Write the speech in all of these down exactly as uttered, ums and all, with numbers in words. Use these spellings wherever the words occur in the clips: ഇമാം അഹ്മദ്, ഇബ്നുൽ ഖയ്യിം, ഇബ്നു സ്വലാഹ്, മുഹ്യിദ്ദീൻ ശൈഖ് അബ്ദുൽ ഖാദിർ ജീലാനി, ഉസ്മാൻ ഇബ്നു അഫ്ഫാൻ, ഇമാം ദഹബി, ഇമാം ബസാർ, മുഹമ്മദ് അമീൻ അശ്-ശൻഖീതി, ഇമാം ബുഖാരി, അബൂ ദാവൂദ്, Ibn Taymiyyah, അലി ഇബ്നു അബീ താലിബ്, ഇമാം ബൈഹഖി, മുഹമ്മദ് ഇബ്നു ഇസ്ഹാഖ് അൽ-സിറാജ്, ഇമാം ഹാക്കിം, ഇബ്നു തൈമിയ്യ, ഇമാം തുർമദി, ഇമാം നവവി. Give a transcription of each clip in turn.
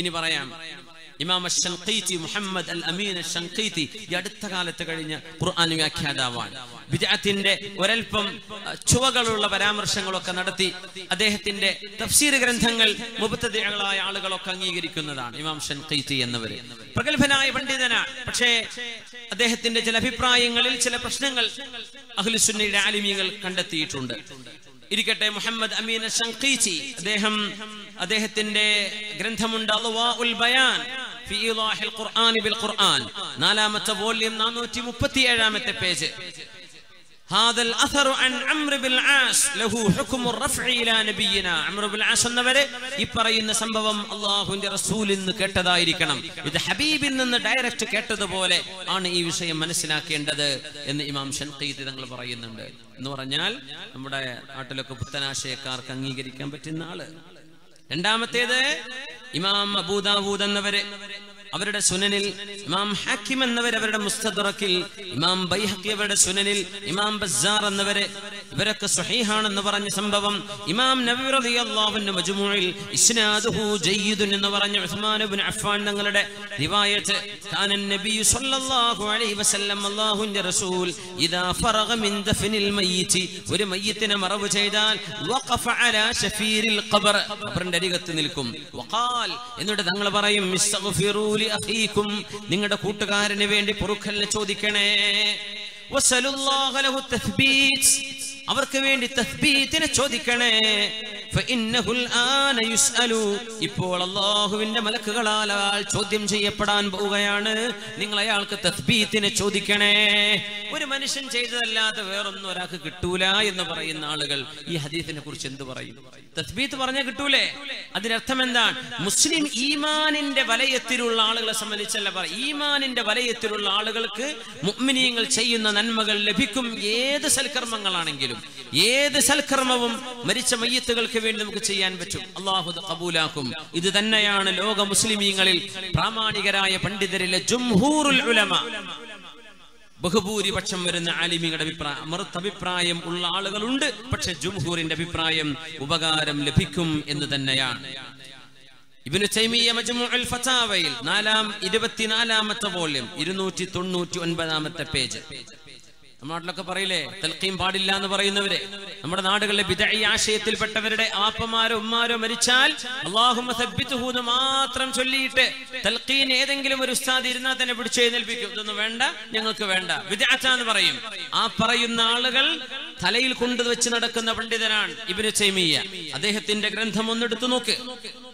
ഇനി പറയാം ഇമാം അശ്-ശൻഖീതി മുഹമ്മദ് അൽ അമീൻ അശ്-ശൻഖീതി ഈ അടുത്ത കാലത്ത് കഴിഞ്ഞ ഖുർആൻ വ്യാഖ്യാതാവാണ്. ബിദ്അത്തിന്റെ ഒരൽപ്പം ചുവകളുള്ള പരാമർശങ്ങളൊക്കെ നടത്തി അദ്ദേഹത്തിന്റെ തഫ്സീർ ഗ്രന്ഥങ്ങൾ മുബ്തദിഅകളായ ആളുകളൊക്കെ അംഗീകരിക്കുന്നതാണ്. ഇമാം ശൻഖീതി എന്നവര് പ്രഗൽഭനായ പണ്ഡിതനാണ്. പക്ഷേ അദ്ദേഹത്തിന്റെ ചില അഭിപ്രായങ്ങളിൽ ചില പ്രശ്നങ്ങൾ അഹ്ലുസുന്നയുടെ ആലിമീങ്ങൾ കണ്ടെത്തിയിട്ടുണ്ട്. ഇരിക്കട്ടെ, മുഹമ്മദ് അമീൻ അശ്-ശൻഖീതി അദ്ദേഹം അദ്ദേഹത്തിന്റെ ഗ്രന്ഥമുണ്ട് അദ്വാഉൽ ബയാൻ ഫീ ഇളാഹിൽ ഖുർആനി ബിൽ ഖുർആൻ, നാലാമത്തെ വോള്യം നാനൂറ്റി മുപ്പത്തിയേഴാമത്തെ പേജ്. هذا الاثر عن عمرو بن العاص له حكم الرفع الى نبينا. عمرو بن العاص എന്നവരെ ഈ പറയുന്ന സംഭവം അല്ലാഹുവിന്റെ റസൂലിൽ നിന്ന് കേട്ടതായിരിക്കണം, ഇത് ഹബീബിൽ നിന്ന് ഡയറക്റ്റ് കേട്ടതുപോലെ ആണ് ഈ വിഷയം മനസ്സിലാക്കേണ്ടത് എന്ന് ഇമാം ശൻഖീതി തങ്ങൾ പറയുന്നുണ്ട്. എന്ന് പറഞ്ഞാൽ നമ്മുടെ നാട്ടിലൊക്കെ പുത്തനാശയക്കാർക്ക് അംഗീകരിക്കാൻ പറ്റുന്ന ആള്. രണ്ടാമത്തേത് ഇമാം അബൂ ദാവൂദ് എന്നവര് അവരുടെ സുനനിൽ, ഇമാം ഹാക്കിം എന്നവർ അവരുടെ മുസ്തദ്റക്കിൽ, ഇമാം ബൈഹഖി അവരുടെ സുനനിൽ, ഇമാം ബസാർ എന്നവരെ ഇവരൊക്കെ സ്വഹീഹാണെന്ന് പറഞ്ഞ സംഭവം ഇമാം നബവി റളിയല്ലാഹു അൻഹു മജ്മൂഇൽ ഇസ്നാദുഹു ജയ്യിദുൻ എന്ന് പറഞ്ഞ ഉസ്മാൻ ഇബ്നു അഫ്ഫാൻ തങ്ങളുടെ റിവായത്ത്, കാന നബി സല്ലല്ലാഹു അലൈഹി വസല്ലം അല്ലാഹുവിന്റെ റസൂൽ ഇദാ ഫറഗ മിൻ ദഫ്നിൽ മയ്യിത്, ഒരു മയ്യിത്തിനെ മറവ് ചെയ്താൽ വഖഫ അലാ ശഫീരിൽ ഖബർ, ഖബറിന്റെ അരികത്ത് നിൽക്കും. വഖാൽ എന്നിട്ട് തങ്ങൾ പറയും ഇസ്തഗ്ഫിറൂ അഖീകും, നിങ്ങളുടെ കൂട്ടുകാരന് വേണ്ടി പൊറുക്കലിനെ ചോദിക്കണേ, വസലുല്ലാഹു ലഹു തസ്ബീത്, അവർക്ക് വേണ്ടി തസ്ബീത്തിനെ ചോദിക്കണേ, ഫഇന്നഹുൽ ആന യുസ്അലു, ഇപ്പോൾ അല്ലാഹുവിന്റെ മലക്കുകളാൽ അയാൾ ചോദ്യം ചെയ്യപ്പെടാൻ പോവുകയാണ്, നിങ്ങൾ അയാൾക്ക് തസ്ബീത്തിനെ ചോദിക്കണേ. ഒരു മനുഷ്യൻ ചെയ്തതല്ലാതെ വേറൊന്നും ഒരാൾക്ക് കിട്ടൂല എന്ന് പറയുന്ന ആളുകൾ ഈ ഹദീസിനെ കുറിച്ച് എന്ത് പറയും? തസ്ബീത്ത് പറഞ്ഞാൽ കിട്ടൂലേ? അതിനർത്ഥം എന്താണ്? മുസ്ലിം ഈമാനിന്റെ വലയത്തിലുള്ള ആളുകളെ സംബന്ധിച്ചല്ല പറയും, ഈമാനിന്റെ വലയത്തിലുള്ള ആളുകൾക്ക് മുഅ്മിനീങ്ങൾ ചെയ്യുന്ന നന്മകൾ ലഭിക്കും, ഏത് സൽക്കർമ്മങ്ങളാണെങ്കിലും. ഏത് സൽക്കർമ്മവും മരിച്ച മയ്യത്തുകൾക്ക് വേണ്ടി നമുക്ക് ചെയ്യാൻ പറ്റും, അല്ലാഹു ഖബൂലാക്കും. ഇത് തന്നെയാണ് ലോക മുസ്ലിമീങ്ങളിൽ പ്രാമാണികരായ പണ്ഡിതരിലെ ജംഹൂറുൽ ഉലമ, ബഹുഭൂരിപക്ഷം വരുന്ന ആലിമീങ്ങളുടെ അഭിപ്രായം. മറുത്തഭിപ്രായം ഉള്ള ആളുകളുണ്ട്, പക്ഷെ ജംഹൂറിന്റെ അഭിപ്രായം ഉപകാരം ലഭിക്കും എന്ന് തന്നെയാണ്. ഇബ്നു തൈമിയ്യ മജ്മുഉൽ ഫതാവയിൽ നാലാം ഇരുപത്തിനാലാമത്തെ വോള്യം ഇരുന്നൂറ്റി തൊണ്ണൂറ്റി ഒൻപതാമത്തെ പേജ്. നമ്മുടെ നാട്ടിലൊക്കെ പറയില്ലേ തൽഖീം പാടില്ല എന്ന് പറയുന്നവരെ, നമ്മുടെ നാടുകളിലെ ബിദ്അഈ ആശയത്തിൽപ്പെട്ടവരുടെ ആപ്പമാരോ ഉമ്മാരോ മരിച്ചാൽ അല്ലാഹുമ്മ സബ്ബിത്ഹു എന്ന് മാത്രം ചൊല്ലിയിട്ട് തൽഖീൻ ഏതെങ്കിലും ഒരു ഉസ്താദ് ഇരുന്നാൽ തന്നെ പിടിച്ച് എഴുന്നേൽപ്പിക്കും, ഇതൊന്നും വേണ്ട, ഞങ്ങൾക്ക് വേണ്ട, ബിദ്അത്താന്ന് പറയും. ആ പറയുന്ന ആളുകൾ തലയിൽ കൊണ്ടുവച്ച് നടക്കുന്ന പണ്ഡിതനാണ് ഇബ്നു തൈമിയ്യ. അദ്ദേഹത്തിന്റെ ഗ്രന്ഥം ഒന്നെടുത്തു നോക്ക്.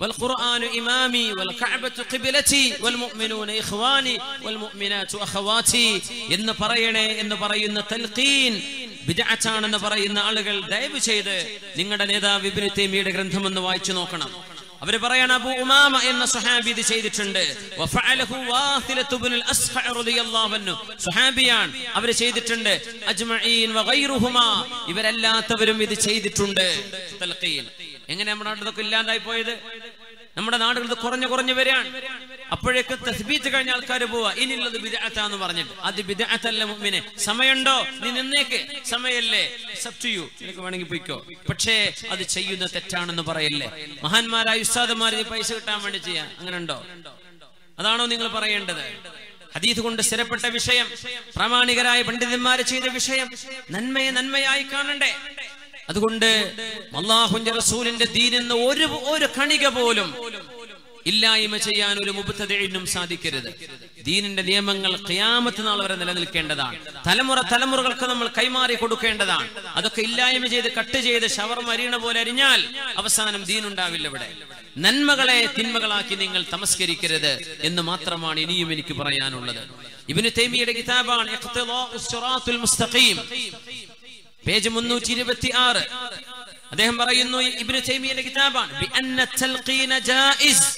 വൽ ഖുർആനു ഇമാമി വൽ കഅബത്തു ഖിബ്ലതി വൽ മുഅ്മിനൂന ഇഖ്വാനി വൽ മുഅ്മിനാതു അഖവാതി എന്ന് പറയണേ എന്ന് പറയുന്ന തൽഖീൻ ബിദ്അത്താണെന്ന് പറയുന്ന ആളുകൾ ദയവ് ചെയ്ത് നിങ്ങളുടെ നേതാവ് ഇബ്നു തൈമിയ്യയുടെ ഗ്രന്ഥം ഒന്ന് വായിച്ചു നോക്കണം. അവര് പറയാണ് അബൂ ഉമാമ എന്ന സ്വഹാബി ഇത് ചെയ്തിട്ടുണ്ട്, വഫഅലഹു വാസിലതു ഇബ്നുൽ അസ്ഖഅ റളിയല്ലാഹു അൻഹു സ്വഹാബിയാൻ, അവര് ചെയ്തിട്ടുണ്ട്, അജ്മഈൻ വഗൈറുഹുമാ, ഇവരെല്ലാത്തവരും ഇത് ചെയ്തിട്ടുണ്ട് തൽഖീൻ. എങ്ങനെ നമ്മുടെ നാട്ടിലൊക്കെ ഇല്ലാണ്ടായി പോയത്? നമ്മുടെ നാടുകൾ കുറഞ്ഞു കുറഞ്ഞു വരികയാണ്. അപ്പോഴേക്ക് തസ്ബീത്ത് കഴിഞ്ഞ ആൾക്കാർ പോവാ, ഇനിയുള്ളത് ബിദ്അത്താന്ന് പറഞ്ഞിട്ട്. അത് ബിദ്അത്തല്ല മുഅ്മിനെ, സമയമുണ്ടോ നീ നിന്നേക്ക്, സമയല്ലേ, സബ്റ്റിയു, നിനക്ക് വേണമെങ്കിൽ പോയിക്കോ, പക്ഷേ അത് ചെയ്യുന്ന തെറ്റാണെന്ന് പറയല്ലേ. മഹാന്മാരായ ഉസ്താദുമാർ പൈസ കിട്ടാൻ വേണ്ടി ചെയ്യാം, അങ്ങനെ ഉണ്ടോ? അതാണോ നിങ്ങൾ പറയേണ്ടത്? ഹദീസ് കൊണ്ട് സ്ഥിരപ്പെട്ട വിഷയം, പ്രാമാണികരായ പണ്ഡിതന്മാർ ചെയ്ത വിഷയം, നന്മയെ നന്മയായി കാണണ്ടേ? അതുകൊണ്ട് അല്ലാഹുവിന്റെ റസൂലിന്റെ ദീനിന്ന് ഒരു ഒരു കണിക പോലും ഇല്ലായ്മ ചെയ്യാൻ ഒരു മുബ്തദിഇനും സാധിക്കരുത്. ദീനിന്റെ നിയമങ്ങൾ ഖിയാമത്ത് നാൾ വരെ നിലനിൽക്കേണ്ടതാണ്. തലമുറ തലമുറകൾക്ക് നമ്മൾ കൈമാറി കൊടുക്കേണ്ടതാണ്. അതൊക്കെ ഇല്ലായ്മ ചെയ്ത് കട്ട് ചെയ്ത് ഷവർമ അരിയണ പോലെ അരിഞ്ഞാൽ അവസാനം ദീനുണ്ടാവില്ല. ഇവിടെ നന്മകളെ തിന്മകളാക്കി നിങ്ങൾ തമസ്കരിക്കരുത് എന്ന് മാത്രമാണ് ഇനിയും എനിക്ക് പറയാനുള്ളത്. ഇബ്നു തൈമിയ്യയുടെ കിതാബാണ് ഇഖ്തിളാഉസ് സിറാത്തുൽ മുസ്തഖീം, പേജ് മുന്നൂറ്റി ഇരുപത്തി ആറ്. അദ്ദേഹം പറയുന്നു ഇബ്നു തൈമിയ്യയുടെ കിതാബാണ് ബിഅന്ന തൽഖീന ജായിസ്,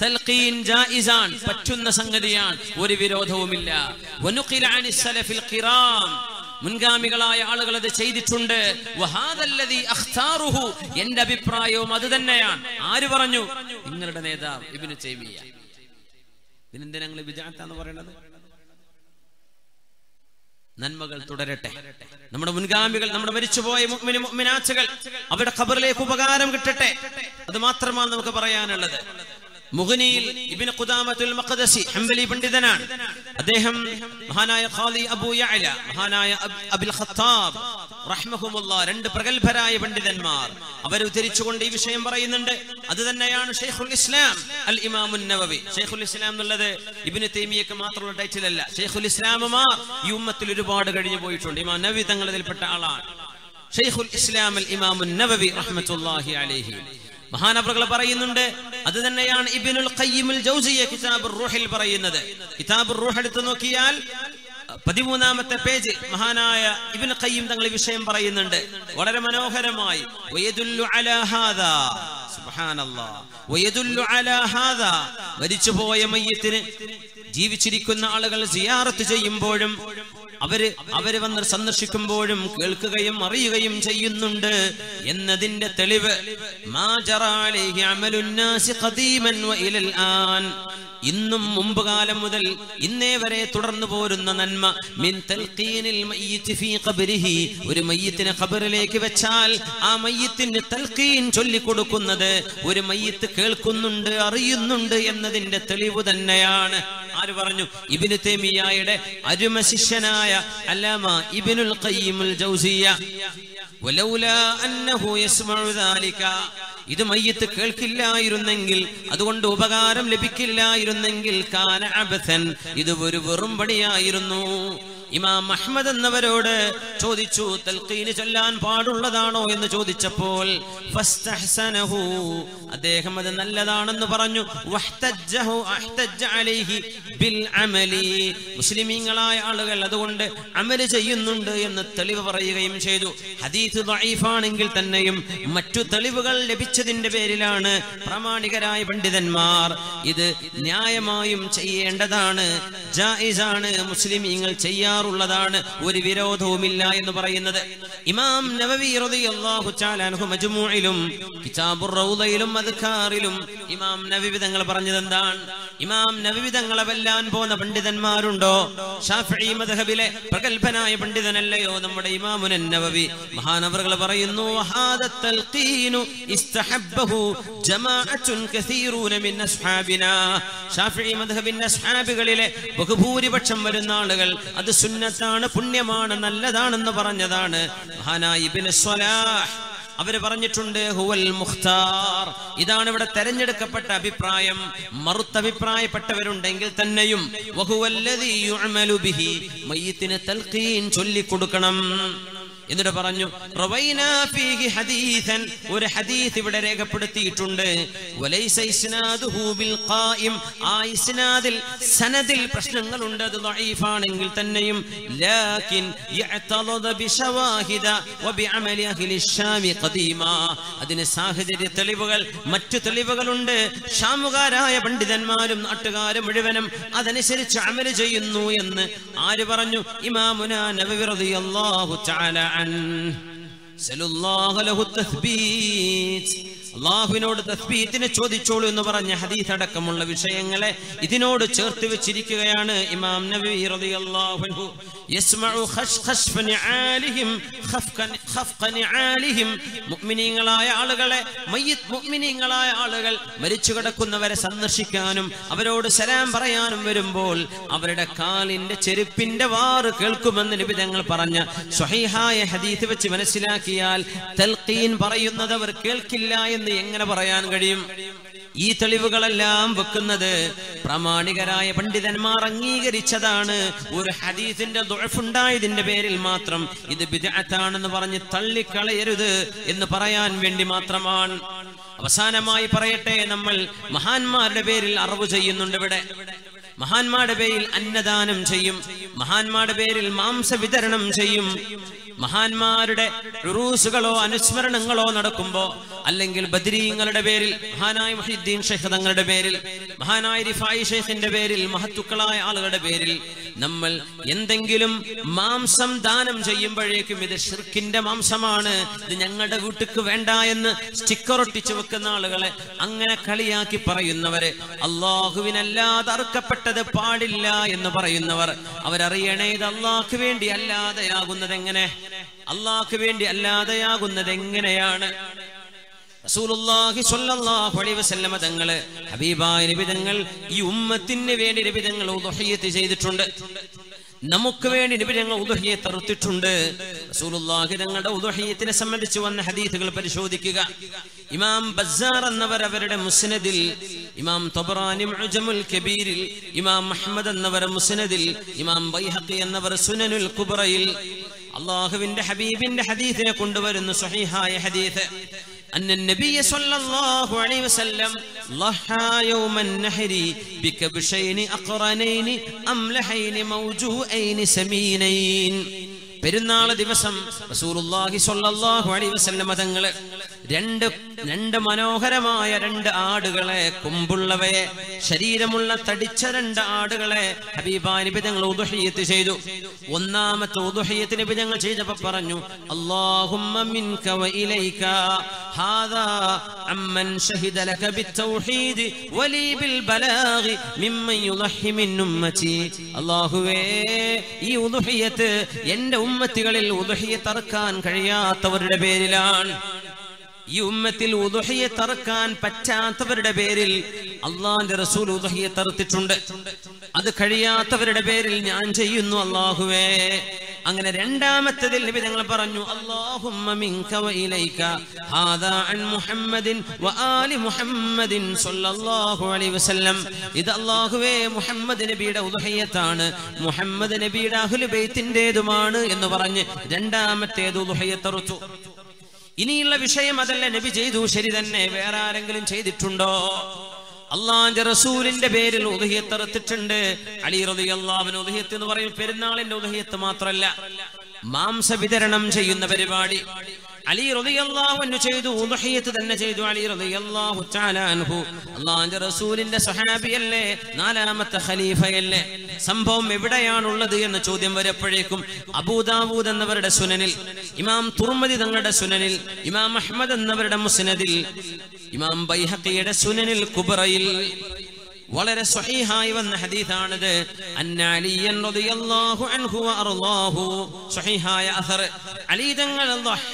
تلقين جائزان پچن سنگديان وري ويروضهومilla ونقل عن السلف الكرام മുൻഗാമികളായ ആളുകൾ അത് ചെയ്തിട്ടുണ്ട് വഹാദല്ലദി അഖ്താറുഹു എൻ്റെ അഭിപ്രായവും അത് തന്നെയാണ് ആര് പറഞ്ഞു നിങ്ങളുടെ നേതാവ് ഇബ്നു തൈമിയ ഇതിനെന്താ ഞങ്ങൾ ബിദഅത്ത് എന്ന് പറയുന്നത് നന്മകൾ തുടരട്ടെ നമ്മുടെ മുൻഗാമികൾ നമ്മുടെ മരിച്ചുപോയ മുഅ്മിന മുഅ്മിനാത്തുകൾ അവരുടെ ഖബറിലേക്ക് ഉപകാരം കിട്ടട്ടെ അത് മാത്രമാണ് നമുക്ക് പറയാനുള്ളത് مغني ابن قدامة المقدسي حنبلي بندنان أديهم هنايا خالي أبو يعلى هنايا أبي الخطاب رحمهم الله رند برجل براي بندن مار أبدو تريتشون دي بشيء براي نند أددنا يانو شيخ الإسلام الإمام النووي شيخ الإسلام الذي ابن تيمية كما ترى تايتل الله شيخ الإسلام ما يوم تلو بعد قريني بويتون دي ما نبي تنقل دي بتعالان شيخ الإسلام الإمام النووي رحمة الله عليه مهانا برغل برأينا أددن يان ابن القيم الجوزية كتاب الروح البرأينا كتاب الروح لتنوكيال പതിമൂന്നാമത്തെ പേജ് മഹാനായ ഇബ്നു ഖയ്യിം തങ്ങൾ വിഷയം പറയുന്നുണ്ട് വളരെ മനോഹരമായി വയദുല്ലു അലാ ഹാദാ സുബ്ഹാനല്ലാഹ് വയദുല്ലു അലാ ഹാദാ മരിച്ചുപോയ മയ്യിത്തിനെ ജീവിച്ചിരിക്കുന്ന ആളുകൾ സിയാറത്ത് ചെയ്യുമ്പോഴും അവര് അവര് വന്ന് സന്ദർശിക്കുമ്പോഴും കേൾക്കുകയും അറിയുകയും ചെയ്യുന്നുണ്ട് എന്നതിന്റെ തെളിവ് മാ ജറാ അലൈഹി അമലുൻ നാസി ഖദീമൻ വഇലൽ ആൻ ഇന്നും മുമ്പ് കാലം മുതൽ ഇന്നേ വരെ തുടർന്നു പോരുന്ന നന്മ മിൻ തൽഖീനിൽ മയ്യിത് ഫീ ഖബരിഹി ഒരു മയ്യിത്തിനെ ഖബറിലേക്ക് വെച്ചാൽ ആ മയ്യിത്തിന് തൽഖീൻ ചൊല്ലി കൊടുക്കുന്നത് ഒരു മയ്യിത്ത് കേൾക്കുന്നുണ്ട് അറിയുന്നുണ്ട് എന്നതിന്റെ തെളിവ് തന്നെയാണ് ആര് പറഞ്ഞു ഇബ്നു തൈമിയ്യയുടെ അരുമ ശിഷ്യനായ അല്ലാമ ഇബ്നുൽ ഖയ്യിമുൽ ജൗസിയ്യ വലൗലാ അന്നഹു യസ്മഉ ദാലിക ഇത് മയ്യിത്ത് കേൾക്കില്ലായിരുന്നെങ്കിൽ അതുകൊണ്ട് ഉപകാരം ലഭിക്കില്ലായിരുന്നെങ്കിൽ കാന അബസൻ ഇത് ഒരു വെറും പണിയായിരുന്നു ഇമാം അഹ്മദ് എന്നവരോട് ചോദിച്ചു തൽഖീന് ചൊല്ലാൻ പാടുള്ളതാണോ എന്ന് ചോദിച്ചപ്പോൾ ഫസ്തഹ്സനഹു അദ്ദേഹം അത് നല്ലതാണെന്ന് പറഞ്ഞു വഹ്തജ്ജഹു അഹ്തജ്ജ അലൈഹി ബിൽ അമലി മുസ്ലിമീങ്ങളായ ആളുകൾ അതുകൊണ്ട് അമൽ ചെയ്യുന്നുണ്ട് എന്ന് തെളിവ് പറയുകയും ചെയ്തു ഹദീസ് ദഈഫാണെങ്കിൽ തന്നെയും മറ്റു തെളിവുകൾ ലഭിച്ചതിന്റെ പേരിലാണ് പ്രാമാണികരായ പണ്ഡിതന്മാർ ഇത് ന്യായമായും ചെയ്യേണ്ടതാണ് ജായിസാണ് മുസ്ലിമീങ്ങൾ ചെയ്യാൻ ഉള്ളതാണ് ഒരു വിരോധവുമില്ല എന്ന് പറയുന്നത് ഇമാം നവവി റളിയല്ലാഹു തആല അൻഹു മജ്മൂഇലും കിതാബുർ റൗളയിലും അദ്കാറിലും ഇമാം നവവി തങ്ങൾ പറഞ്ഞതെന്താണ് ഇമാം നവവി തങ്ങളെ വെല്ലാൻ പോകുന്ന പണ്ഡിതന്മാരുണ്ടോ ശാഫിഈ മദ്ഹബിലെ പ്രഗൽഭനായ പണ്ഡിതനല്ലയോ നമ്മുടെ ഇമാമുൻ നവവി മഹാനവർകൾ പറയുന്നു വഹാദ തൽഖീനു ഇസ്തഹബ്ബഹു ജമാഅത്തുൻ കസീറൂന മിൻ അസ്ഹാബിനാ ശാഫിഈ മദ്ഹബിന്റെ അസ്ഹാബുകളിലെ ബഹുഭൂരിപക്ഷം വരുന്ന ആളുകൾ അത് സുന്നത്താണ് പുണ്യമാണ് നല്ലതാണെന്ന് പറഞ്ഞതാണ് മഹാനായ ഇബ്നു സ്വലാഹ് അവര് പറഞ്ഞിട്ടുണ്ട് ഹുവൽ മുഖ്താർ ഇതാണ് ഇവിടെ തെരഞ്ഞെടുക്കപ്പെട്ട അഭിപ്രായം മറുത്തഭിപ്രായപ്പെട്ടവരുണ്ടെങ്കിൽ തന്നെയും വഹുവല്ലദീ യുഅമലു ബിഹി മയ്യിത്തിനെ തൽഖീൻ ചൊല്ലിക്കൊടുക്കണം എന്നിട്ട് പറഞ്ഞു റവൈനാ ഫീഹി ഹദീസൻ ഒരു ഹദീസ് ഇവിടെ രേഖപ്പെടുത്തിയിട്ടുണ്ട് വലൈസ ഇസ്നാദുഹു ബിൽ ഖായിം ആ ഇസ്നാദിൽ സനദിൽ പ്രശ്നങ്ങളുണ്ട് അത് ദഈഫാണെങ്കിൽ തന്നെയും ലാകിൻ യഅതലദ ബിശവാഹിദ വബിഅമലി അഹ്ലി ശാമി ഖദീമ അതിന് സാഹചര്യ തെളിവുകൾ മറ്റു തെളിവുകളുണ്ട് ശാമുകാരായ പണ്ഡിതന്മാരും നാട്ടുകാരും മുഴുവനും അതനുസരിച്ച് അമൽ ചെയ്യുന്നു എന്ന് ആര് പറഞ്ഞു ഇമാമുനാ നബവി റളിയല്ലാഹു തആല അല്ലാഹുവിനോട് തസ്ബീഹിനെ ചോദിച്ചോളൂ എന്ന് പറഞ്ഞ ഹദീസ് അടക്കമുള്ള വിഷയങ്ങളെ ഇതിനോട് ചേർത്ത് വെച്ചിരിക്കുകയാണ് ഇമാം നബവി റളിയല്ലാഹു അൻഹു യസ്മഉ ഖശ്ഖശ്ഫ നിആലിഹിം ഖഫ്ഖൻ ഖഫ്ഖൻ നിആലിഹിം മുഅ്മിനീങ്ങളായ ആളുകളെ മയ്യിത് മുഅ്മിനീങ്ങളായ ആളുകൾ മരിച്ചു കിടക്കുന്നവരെ സന്ദർശിക്കാനും അവരോട് സലാം പറയാനും വരുമ്പോൾ അവരുടെ കാലിന്റെ ചെരുപ്പിന്റെ വാറ് കേൾക്കുമെന്ന് നബി തങ്ങൾ പറഞ്ഞ സ്വഹീഹായ ഹദീസ് വെച്ച് മനസ്സിലാക്കിയാൽ തൽഖീൻ പറയുന്നത് അവർ കേൾക്കില്ല എന്ന് എങ്ങനെ പറയാൻ കഴിയും ഈ തെളിവുകളെല്ലാം വെക്കുന്നത് പ്രാമാണികരായ പണ്ഡിതന്മാർ അംഗീകരിച്ചതാണ് ഒരു ഹദീസിന്റെ ദുഅഫ് ഉണ്ടായതിന്റെ പേരിൽ മാത്രം ഇത് ബിദ്അത്താണെന്ന് പറഞ്ഞ് തള്ളിക്കളയരുത് എന്ന് പറയാൻ വേണ്ടി മാത്രമാണ് അവസാനമായി പറയട്ടെ നമ്മൾ മഹാന്മാരുടെ പേരിൽ അറവ് ചെയ്യുന്നുണ്ട് ഇവിടെ മഹാന്മാരുടെ പേരിൽ അന്നദാനം ചെയ്യും മഹാന്മാരുടെ പേരിൽ മാംസ വിതരണം ചെയ്യും മഹാന്മാരുടെ ഉറൂസുകളോ അനുസ്മരണങ്ങളോ നടക്കുമ്പോൾ അല്ലെങ്കിൽ ബദരീങ്ങളുടെ പേരിൽ മഹാനായ മുഹ്യിദ്ദീൻ ശൈഖ് തങ്ങളുടെ പേരിൽ മഹാനായ റിഫായി ശൈഖിന്റെ പേരിൽ മഹത്തുക്കളായ ആളുകളുടെ പേരിൽ നമ്മൾ എന്തെങ്കിലും മാംസം ദാനം ചെയ്യുമ്പോഴേക്കും ഇത് ശിർക്കിന്റെ മാംസമാണ്, ഇത് ഞങ്ങളുടെ വീട്ടിക്ക് വേണ്ട എന്ന് സ്റ്റിക്കർ ഒട്ടിച്ചു വെക്കുന്ന ആളുകളെ അങ്ങനെ കളിയാക്കി പറയുന്നവരെ, അല്ലാഹുവിനല്ലാതെ അർക്കപ്പെട്ടത് പാടില്ല എന്ന് പറയുന്നവർ അവരറിയണേ ഇത് അല്ലാഹുവിന് വേണ്ടി അല്ലാതെയാകുന്നത് എങ്ങനെ, അല്ലാഹുവിന് വേണ്ടി അല്ലാതെയാകുന്നത് എങ്ങനെയാണ്. റസൂലുള്ളാഹി സ്വല്ലല്ലാഹു അലൈഹി വസല്ലമ തങ്ങളെ ഹബീബായ നബി തങ്ങൾ ഈ ഉമ്മത്തിന് വേണ്ടി നബി തങ്ങൾ ഉദഹിയത്ത് ചെയ്തിട്ടുണ്ട്, നമുക്ക് വേണ്ടി നബി തങ്ങൾ ഉദഹിയത്ത് അറുത്തിട്ടുണ്ട്. റസൂലുള്ളാഹി തങ്ങളുടെ ഉദഹിയത്തിനെ സംബന്ധിച്ച് വന്ന ഹദീസുകൾ പരിശോധിക്കുക. ഇമാം ബസാർ എന്നവർ അവരുടെ മുസ്നദിൽ, ഇമാം തബറാനി മുഅ്ജമുൽ കബീരിൽ, ഇമാം അഹ്മദ് എന്നവർ മുസ്നദിൽ, ഇമാം ബൈഹഖി എന്നവർ സുനനുൽ കുബ്രയിൽ അല്ലാഹുവിന്റെ ഹബീബിന്റെ ഹദീസിനെ കൊണ്ടുവരുന്ന സ്വഹീഹായ ഹദീസ്, أن النبي صلى الله عليه وسلم ضحى يوم النحر بكبشين أقرنين أملحين موجوئين سمينين. പെരുന്നാൾ ദിവസം റസൂലുള്ളാഹി സ്വല്ലല്ലാഹു അലൈഹി വസല്ലമ തങ്ങൾ രണ്ട് രണ്ട് മനോഹരമായ രണ്ട് ആടുകളെ, കൊമ്പുള്ളവയെ, ശരീരമുള്ള തടിച്ച രണ്ട് ആടുകളെ ഹബീബായ നബി തങ്ങൾ ഉദുഹിയത്ത് ചെയ്തു. ഒന്നാമത്തെ ഉദുഹിയത്ത് നബി തങ്ങൾ ചെയ്തപ്പോൾ പറഞ്ഞു, അല്ലാഹുമ്മ മിൻക വ ഇലൈക ഹാദാ അമ്മൻ ഷഹിദ ലക ബിത്തൗഹീദ് വലീ ബിൽ ബലാഗ് മിമ്മൻ യുളഹി മിൻ ഉമ്മതി. അല്ലാഹുവേ, ഈ ഉദുഹിയത്ത് എൻ്റെ ഉമ്മത്തുകളിൽ ഉദുഹിയത്ത് അറുക്കാൻ കഴിയാത്തവരുടെ പേരിലാണ്, ഈ ഉമ്മത്തിൽ ഉദുഹിയത്ത് അറുക്കാൻ പറ്റാത്തവരുടെ പേരിൽ അല്ലാഹുവിന്റെ റസൂൽ ഉദുഹിയത്ത് അറുത്തിട്ടുണ്ട്, അത് കഴിയാത്തവരുടെ പേരിൽ ഞാൻ ചെയ്യുന്നു അല്ലാഹുവേ. അങ്ങനെ രണ്ടാമത്തേതിൽ നബി തങ്ങൾ പറഞ്ഞു, അല്ലാഹുമ്മ മിൻക വ ഇലൈക ഹാദാ അൻ മുഹമ്മദിൻ വ ആലി മുഹമ്മദിൻ സ്വല്ലല്ലാഹു അലൈഹി വസല്ലം. ഇത് അല്ലാഹുവേ മുഹമ്മദ് നബിയുടെ ഉദുഹിയത്താണ്, മുഹമ്മദ് നബിയുടെ അഹ്ലു ബൈത്തിൻ്റെതുമാണ് എന്ന് പറഞ്ഞ് രണ്ടാമത്തേത് ഉദുഹിയത്ത് അറുത്തു. ഇനിയുള്ള വിഷയം അതല്ല നബി ചെയ്തു, ശരി തന്നെ, വേറെ ആരെങ്കിലും ചെയ്തിട്ടുണ്ടോ? അള്ളാന്റെ റസൂലിന്റെ പേരിൽ ഉദഹിയത്ത് അറുത്തിട്ടുണ്ട് അലി റളിയല്ലാഹു അൻഹു. ഉദഹിയത്ത് എന്ന് പറയും പെരുന്നാളിന്റെ ഉദഹിയത്ത് മാത്രമല്ല, മാംസ വിതരണം ചെയ്യുന്ന പരിപാടി അലി റളിയല്ലാഹു അൻഹു ചെയ്തു, ഉദഹിയത്ത് തന്നെ ചെയ്തു അലി റളിയല്ലാഹു തആല അൻഹു. അള്ളാന്റെ റസൂലിന്റെ സഹാബിയല്ലേ, നാലാമത്തെ ഖലീഫയല്ലേ. സംഭവം എവിടെയാണുള്ളത് എന്ന ചോദ്യം വരപ്പോഴേക്കും അബൂ ദാവൂദ് എന്നവരുടെ സുനനിൽ, ഇമാം തുർമദി തങ്ങളുടെ സുനനിൽ, ഇമാം അഹ്മദ് എന്നവരുടെ മുസ്നദിൽ, ഇമാം ബൈഹഖിയുടെ സുനനിൽ കുബ്രയിൽ വളരെ സ്വഹീഹായി വന്ന ഹദീസാണിത്. അന്ന അലിയൻ റളിയല്ലാഹു അൻഹു വഅർളാഹു, സ്വഹീഹായ അസർ, അലി തങ്ങൾ ദഹ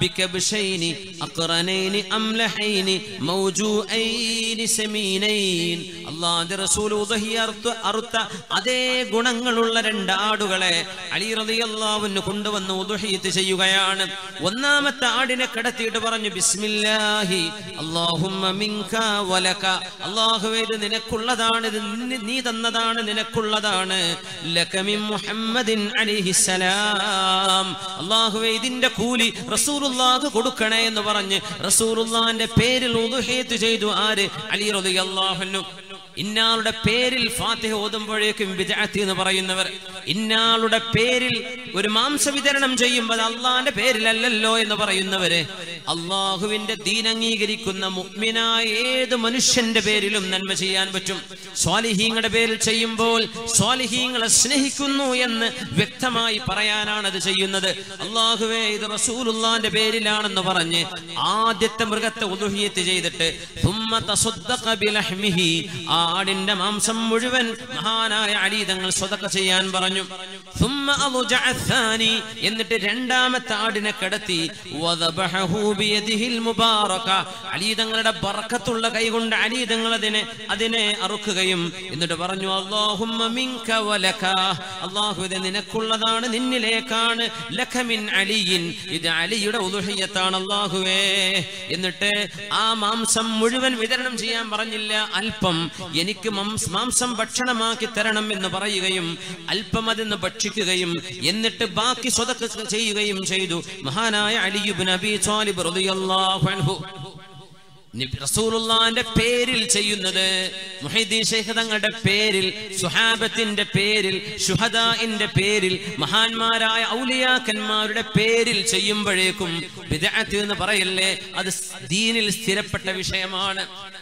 ബികബ്ശൈനി അഖ്റനൈനി അംലഹൈനി മൗജൂഅൈനി സമീനൈൻ. അല്ലാഹുവിന്റെ റസൂൽ ഉദഹിയത്ത് അറുത്ത അതേ ഗുണങ്ങളുള്ള രണ്ട് ആടുകളെ അലി റളിയല്ലാഹു അൻഹു കൊണ്ടുവന്ന് ഉദഹിയത്ത് ചെയ്യുകയാണ്. ഒന്നാമത്തെ ആടിനെ കടത്തിയിട്ട് പറഞ്ഞു, ബിസ്മില്ലാഹി അല്ലാഹുമ്മ മിൻക വലക, അല്ലാഹുവേ ഇത് നിനക്കുള്ളതാണ്, ഇത് നീ തന്നതാണ്, നിനക്കുള്ളതാണ്. ലകമി മുഹമ്മദിൻ അലൈഹിസ്സലാം, അല്ലാഹുവേ ഇതിന്റെ കൂലി റസൂലുള്ളാഹി കൊടുക്കണേ എന്ന് പറഞ്ഞ് റസൂലുള്ളാഹിന്റെ പേരിൽ ഉദുഹിയത്ത് ചെയ്തു ആര്? അലി റളിയല്ലാഹു അൻഹു. ഇന്നാളുടെ പേരിൽ ഫാത്തിഹ ഓതുമ്പോഴേക്കും ബിദ്അത്ത് എന്ന് പറയുന്നവർ, ഇന്നാളുടെ പേരിൽ ഒരു മാംസ വിതരണം ചെയ്യുമ്പോൾ അള്ളാന്റെ പേരിലല്ലല്ലോ എന്ന് പറയുന്നവര്, അള്ളാഹുവിന്റെ ദീൻ അംഗീകരിക്കുന്ന മുഅ്മിനായ ഏത് മനുഷ്യന്റെ പേരിലും നന്മ ചെയ്യാൻ പറ്റും. സ്വാലിഹീങ്ങളുടെ പേരിൽ ചെയ്യുമ്പോൾ സ്വാലിഹീങ്ങളെ സ്നേഹിക്കുന്നു എന്ന് വ്യക്തമായി പറയാനാണ് അത് ചെയ്യുന്നത്. അള്ളാഹുവേ ഇത് റസൂലുള്ളാന്റെ പേരിലാണെന്ന് പറഞ്ഞ് ആദ്യത്തെ മൃഗത്തെ ഉദുഹിയത്ത് ചെയ്തിട്ട് സുമ്മ തസദ്ദഖ ബിലഹ്മിഹി, ആടിന്റെ മാംസം മുഴുവൻ മഹാനായ അലി തങ്ങൾ സ്വതക്ക ചെയ്യാൻ പറഞ്ഞു. സുമ്മ അദ്ജഅ അഥാനി, എന്നിട്ട് രണ്ടാമത്തെ ആടിനെ കടത്തി വദബഹു ബിയദിഹിൽ മുബാറക, അലി തങ്ങളുടെ ബർക്കത്തുള്ള കൈകൊണ്ട് അലി തങ്ങൾ അതിനെ അതിനെ അറുക്കുകയും എന്നിട്ട് പറഞ്ഞു, അല്ലാഹുമ്മ മിൻക വലക, അല്ലാഹുവേ ഇത് നിനക്കുള്ളതാണ്, നിന്നിലേക്കാണ്. ലക മിൻ അലിയിൻ, ഇത് അലിയുടെ ഉദുഹിയത്താണ് അല്ലാഹുവേ. എന്നിട്ട് ആ മാംസം മുഴുവൻ വിതരണം ചെയ്യാൻ പറഞ്ഞില്ല, അല്പം എനിക്ക് മാംസം ഭക്ഷണമാക്കി തരണം എന്ന് പറയുകയും അല്പം അതിന്ന് ഭക്ഷിക്കുകയും എന്നിട്ട് ബാക്കി സ്വതക്ക് ചെയ്യുകയും ചെയ്തു മഹാനായ അലി ഇബ്നു അബീ താലിബ് റളിയല്ലാഹു അൻഹു. റസൂലുള്ളാഹിന്റെ പേരിൽ ചെയ്യുന്നത്, മുഹീദ്ദീൻ ശൈഖ് തങ്ങളുടെ പേരിൽ, സുഹാബത്തിന്റെ പേരിൽ, ശുഹദാഇന്റെ പേരിൽ, മഹാന്മാരായ ഔലിയാക്കന്മാരുടെ പേരിൽ ചെയ്യുമ്പോഴേക്കും ബിദഅത്ത് എന്ന് പറയല്ലേ, അത് ദീനിൽ സ്ഥിരപ്പെട്ട വിഷയമാണ്.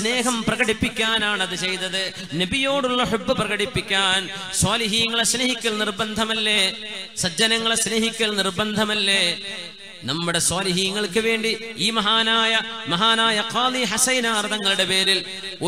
സ്നേഹം പ്രകടിപ്പിക്കാനാണ് അത് ചെയ്തത്. നബിയോടുള്ള ഹബ്ബ് പ്രകടിപ്പിക്കാൻ. സ്വാലിഹീങ്ങളെ സ്നേഹിക്കൽ നിർബന്ധമല്ലേ? സജ്ജനങ്ങളെ സ്നേഹിക്കൽ നിർബന്ധമല്ലേ? നമ്മുടെ സ്വാലിഹീങ്ങൾക്ക് വേണ്ടി ഈ മഹാനായ മഹാനായ ഖാദി ഹസൈനാർ തങ്ങളുടെ പേരിൽ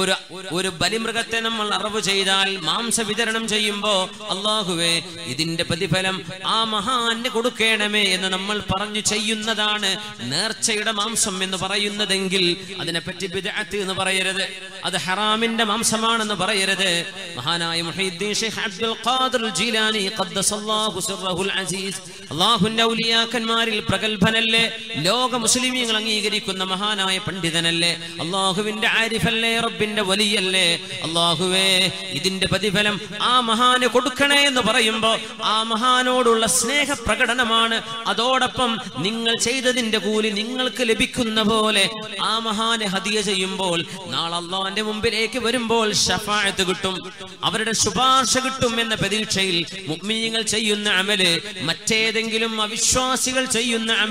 ഒരു ഒരു ബലിമൃഗത്തെ നമ്മൾ അറവ് ചെയ്താൽ മാംസ വിതരണം ചെയ്യുമ്പോൾ അല്ലാഹുവേ ഇതിന്റെ പ്രതിഫലം ആ മഹാന് കൊടുക്കണമേ എന്ന് നമ്മൾ പറഞ്ഞു ചെയ്യുന്നതാണ് നേർച്ചയുടെ മാംസം എന്ന് പറയുന്നതെങ്കിൽ അതിനെപ്പറ്റി ബിദഅത്ത് എന്ന് പറയരുത്. അത് ഹറാമിന്റെ മാംസമാണെന്ന് പറയരുത്. മഹാനായ Muhyiddin Sheikh Abdul Qadir Jilani ഖദ്ദസല്ലാഹു സിർറഹുൽ അസീസ്, അല്ലാഹുവിന്റെ ഔലിയാക്കന്മാരിൽ പ്രഗൽഭ ല്ലേ, ലോക മുസ്ലിമീങ്ങൾ അംഗീകരിക്കുന്ന മഹാനായ പണ്ഡിതനല്ലേ, അള്ളാഹുവിന്റെ ആരിഫല്ലേ, റബ്ബിന്റെ വലിയല്ലേ, അള്ളാഹുവേ ഇതിന്റെ പ്രതിഫലം ആ മഹാന് കൊടുക്കണേ എന്ന് പറയുമ്പോൾ ആ മഹാനോടുള്ള സ്നേഹ പ്രകടനമാണ്. അതോടൊപ്പം നിങ്ങൾ ചെയ്തതിന്റെ കൂലി നിങ്ങൾക്ക് ലഭിക്കുന്ന പോലെ ആ മഹാന് ഹദിയ ചെയ്യുമ്പോൾ നാളെ അള്ളാഹുവിന്റെ മുമ്പിലേക്ക് വരുമ്പോൾ ശഫാഅത്ത് കിട്ടും, അവരുടെ ശുപാർശ കിട്ടും എന്ന പ്രതീക്ഷയിൽ മുഅ്മിനീങ്ങൾ ചെയ്യുന്ന അമല് മറ്റേതെങ്കിലും അവിശ്വാസികൾ ചെയ്യുന്ന അമല്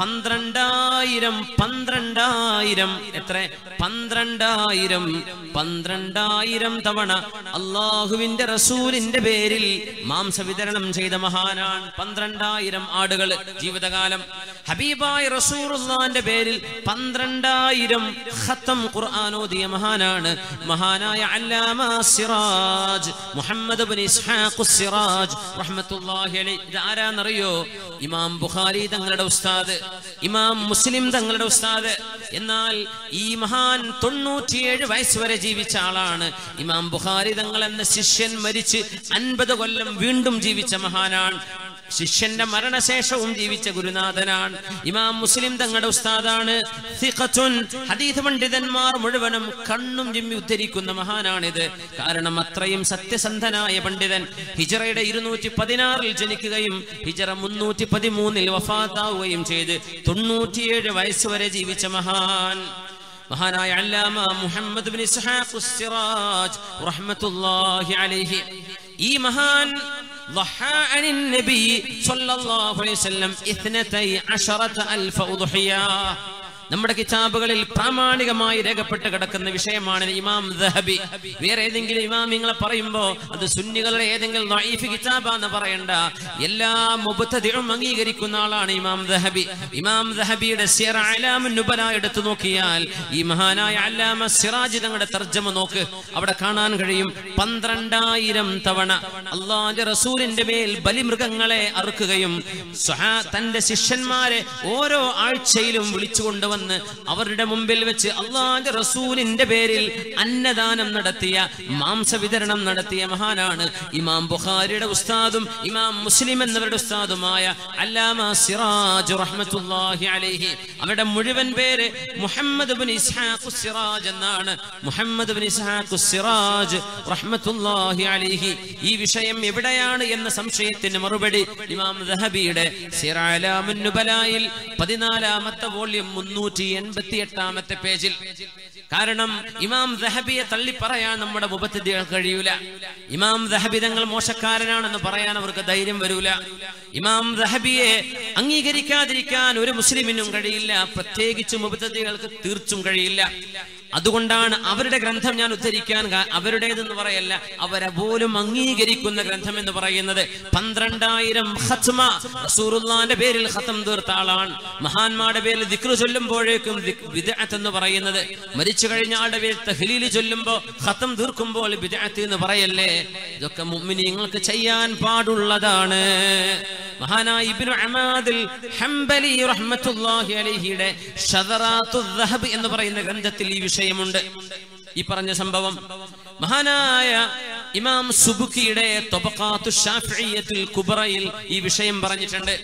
പന്ത്രണ്ടായിരം പന്ത്രണ്ടായിരം എത്ര പന്ത്രണ്ടായിരം പന്ത്രണ്ടായിരം തവണ അള്ളാഹുവിന്റെ റസൂലിന്റെ പേരിൽ മാംസ വിതരണം ചെയ്ത മഹാനാണ്. പന്ത്രണ്ടായിരം ആടുകൾ ജീവിതകാലം. ഹബീബായ റസൂലുള്ളാഹിന്റെ പേരിൽ പന്ത്രണ്ടായിരം ഖത്തം ഖുർആൻ ഓതിയ മഹാനാണ് മഹാനായ അല്ലാമ സിറാജ് മുഹമ്മദ് ഇബ്നു ഇസ്ഹാഖ് അൽ-സിറാജ് റഹ്മത്തുള്ളാഹി അലൈഹി. ഇത് ആരാന്നറിയോ? ഇമാം ബുഖാരി തങ്ങളുടെ ഉസ്താദ്, ഇമാം മുസ്ലിം തങ്ങളുടെ ഉസ്താദ്. എന്നാൽ ഈ മഹാൻ തൊണ്ണൂറ്റിയേഴ് വയസ്സ് വരെ ജീവിച്ച ആളാണ്. ഇമാം ബുഖാരി തങ്ങൾ എന്ന ശിഷ്യൻ മരിച്ച് അൻപത് കൊല്ലം വീണ്ടും ജീവിച്ച മഹാനാണ്. ശിഷ്യന്റെ മരണശേഷവും ജീവിച്ച ഗുരുനാഥനാണ്. ഇമാം മുസ്ലിം തങ്ങളുടെ ഉസ്താദാണ്. സിഖത്തുൻ, ഹദീസ് പണ്ഡിതന്മാർ മുഴുവനും കണ്ണും ചിമ്മി ഉദ്ധരിക്കുന്ന മഹാനാണിത്. കാരണം അത്രയും സത്യസന്ധനായ പണ്ഡിതൻ. ഹിജറയുടെ ഇരുന്നൂറ്റി പതിനാറിൽ ജനിക്കുകയും ഹിജറ മുന്നൂറ്റി പതിമൂന്നിൽ വഫാത്താവുകയും ചെയ്ത് തൊണ്ണൂറ്റിയേഴ് വയസ്സ് വരെ ജീവിച്ച മഹാൻ മഹാനായ അല്ലാമ മുഹമ്മദ് ഇബ്നു ഇസ്ഹാഖ് അൽ-സിറാജ് റഹ്മത്തുള്ളാഹി അലൈഹി. ഈ മഹാൻ നമ്മുടെ കിതാബുകളിൽ പ്രാമാണികമായി രേഖപ്പെട്ട് കിടക്കുന്ന വിഷയമാണ്. ഇമാം ദഹബി വേറെ ഏതെങ്കിലും ഇമാമിങ്ങളെ പറയുമ്പോൾ അത് സുന്നികളുടെ ഏതെങ്കിലും ദഈഫ് കിതാബാന്ന് പറയണ്ട. എല്ലാ മുബ്തദിഉം അംഗീകരിക്കുന്ന ആളാണ് ഇമാം ദഹബി. ഇമാം ദഹബിയുടെ സിയർ അലാമുൻ നുബല എടുത്തു നോക്കിയാൽ ഈ മഹാനായ അല്ലാമ സിറാജ് തങ്ങളുടെ തർജ്ജമ നോക്ക്, അവിടെ കാണാൻ കഴിയും പന്ത്രണ്ടായിരം തവണ അള്ളാഹുവിന്റെ റസൂലിന്റെ മേൽ ബലിമൃഗങ്ങളെ അറുക്കുകയും തന്റെ ശിഷ്യന്മാരെ ഓരോ ആഴ്ചയിലും വിളിച്ചുകൊണ്ട് വന്ന് അവരുടെ മുമ്പിൽ വെച്ച് അള്ളാഹുവിന്റെ റസൂലിന്റെ പേരിൽ അന്നദാനം നടത്തിയ, മാംസ വിതരണം നടത്തിയ മഹാനാണ് ഇമാം ബുഖാരിയുടെ ഉസ്താദും ഇമാം മുസ്ലിം എന്നവരുടെ ഉസ്താദുമായ അല്ലാമ സിറാജ് റഹ്മത്തുള്ളാഹി അലൈഹി. അവരുടെ മുഴുവൻ പേര് മുഹമ്മദ് ഇബ്നു ഇസ്ഹാഖ് അൽ-സിറാജ് എന്നാണ്. മുഹമ്മദ് ഇബ്നു ഇസ്ഹാഖ് അൽ-സിറാജ് റഹ്മത്തുള്ളാഹി അലൈഹി. ഈ വിഷയം എവിടെയാണ് എന്ന സംശയത്തിന് മറുപടി ഇമാം ദഹബിയുടെ സിറ അലാമുൻ നുബലായിൽ പതിനാലാമത്തെ വോള്യം മുന്നൂറ്റി എൺപത്തി എട്ടാമത്തെ പേജിൽ. കാരണം ഇമാം ദഹബിയെ തള്ളി പറയാൻ നമ്മുടെ മുബത്തദികൾ കഴിയൂല. ഇമാം ദഹബി തങ്ങൾ മോശക്കാരനാണെന്ന് പറയാൻ അവർക്ക് ധൈര്യം വരൂല. ഇമാം ദഹബിയെ അംഗീകരിക്കാതിരിക്കാൻ ഒരു മുസ്ലിമിനും കഴിയില്ല, പ്രത്യേകിച്ച് മുബത്തദികൾക്ക് തീർച്ചും കഴിയില്ല. അതുകൊണ്ടാണ് അവരുടെ ഗ്രന്ഥം ഞാൻ ഉദ്ധരിക്കാൻ അവരുടേതെന്ന് പറയല്ല, അവരെ പോലും അംഗീകരിക്കുന്ന ഗ്രന്ഥം എന്ന് പറയുന്നത്. പന്ത്രണ്ടായിരം ഖത്മ റസൂലുള്ളാഹിന്റെ പേരിൽ ഖതം തീർത്ത ആളാണ്. മഹാന്മാരുടെ പേരിൽ ദിക്ർ ചൊല്ലുമ്പോഴേക്കും ബിദ്അത്ത് എന്ന് പറയുന്നത്, മരിച്ചു കഴിഞ്ഞ ആളുടെ പേരിൽ തഹ്ലീൽ ചൊല്ലുമ്പോൾ ഖതം തീർക്കുമ്പോൾ ബിദ്അത്ത് എന്ന് പറയല്ലേ. ഇതൊക്കെ മുഅ്മിനീങ്ങൾക്ക് ചെയ്യാൻ പാടുള്ളതാണ്. മഹാനായ ഇബ്നു അമാദിൽ ഹംബലി റഹ്മത്തുള്ളാഹി അലൈഹിയുടെ ശദറാത്തുൽ ദഹബ് എന്ന് പറയുന്ന ഗ്രന്ഥത്തിൽ ഈ വിഷയമുണ്ട്, ഈ പറഞ്ഞ സംഭവം. മഹാനായ ഇമാം സുബ്കിയുടെ തബഖാത്തു ശാഫിഈയത്തുൽ കുബ്രയിൽ ഈ വിഷയം പറഞ്ഞിട്ടുണ്ട്.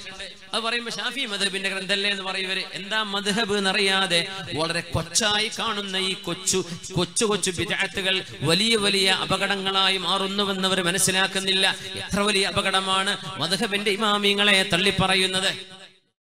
അത് പറയുമ്പോൾ ഷാഫി മദ്ഹബിന്റെ ഗ്രന്ഥല്ലേ എന്ന് പറയുവര് എന്താ മദ്ഹബ് എന്നറിയാതെ വളരെ കൊച്ചായി കാണുന്ന ഈ കൊച്ചു കൊച്ചു കൊച്ചു ബിദ്അത്തുകൾ വലിയ വലിയ അപകടങ്ങളായി മാറുന്നുവെന്നവർ മനസ്സിലാക്കുന്നില്ല. എത്ര വലിയ അപകടമാണ് മദ്ഹബിന്റെ ഇമാമിങ്ങളെ തള്ളിപ്പറയുന്നത്.